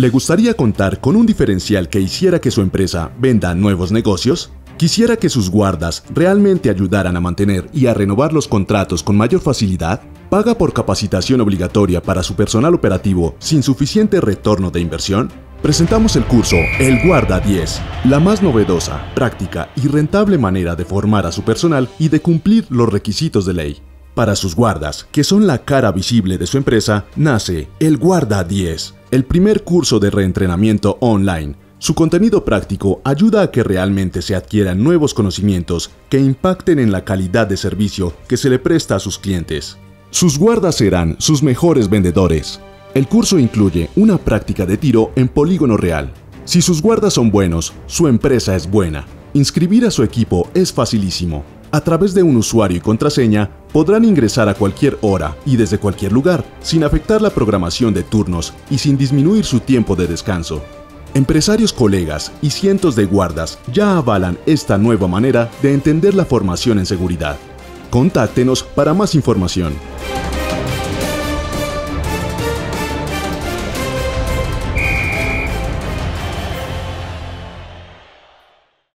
¿Le gustaría contar con un diferencial que hiciera que su empresa venda nuevos negocios? ¿Quisiera que sus guardas realmente ayudaran a mantener y a renovar los contratos con mayor facilidad? ¿Paga por capacitación obligatoria para su personal operativo sin suficiente retorno de inversión? Presentamos el curso El Guarda 10, la más novedosa, práctica y rentable manera de formar a su personal y de cumplir los requisitos de ley. Para sus guardas, que son la cara visible de su empresa, nace El Guarda 10, el primer curso de reentrenamiento online. Su contenido práctico ayuda a que realmente se adquieran nuevos conocimientos que impacten en la calidad de servicio que se le presta a sus clientes. Sus guardas serán sus mejores vendedores. El curso incluye una práctica de tiro en polígono real. Si sus guardas son buenos, su empresa es buena. Inscribir a su equipo es facilísimo. A través de un usuario y contraseña, podrán ingresar a cualquier hora y desde cualquier lugar, sin afectar la programación de turnos y sin disminuir su tiempo de descanso. Empresarios, colegas y cientos de guardas ya avalan esta nueva manera de entender la formación en seguridad. Contáctenos para más información.